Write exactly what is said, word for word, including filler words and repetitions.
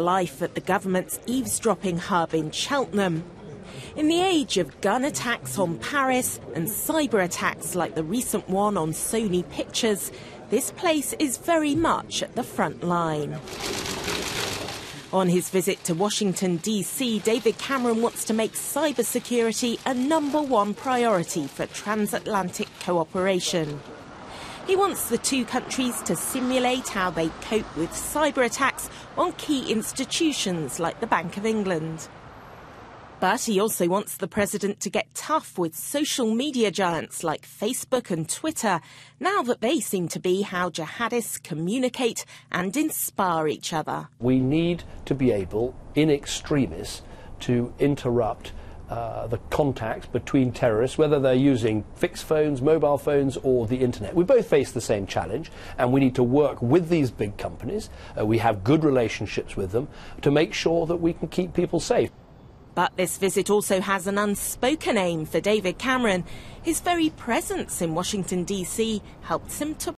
life at the government's eavesdropping hub in Cheltenham. In the age of gun attacks on Paris and cyber attacks like the recent one on Sony Pictures, this place is very much at the front line. On his visit to Washington, D C, David Cameron wants to make cybersecurity a number one priority for transatlantic cooperation. He wants the two countries to simulate how they cope with cyber attacks on key institutions like the Bank of England. But he also wants the president to get tough with social media giants like Facebook and Twitter, now that they seem to be how jihadists communicate and inspire each other. We need to be able, in extremis, to interrupt Uh, the contacts between terrorists, whether they're using fixed phones, mobile phones or the internet. We both face the same challenge, and we need to work with these big companies. Uh, we have good relationships with them to make sure that we can keep people safe. But this visit also has an unspoken aim for David Cameron. His very presence in Washington, D C helps him to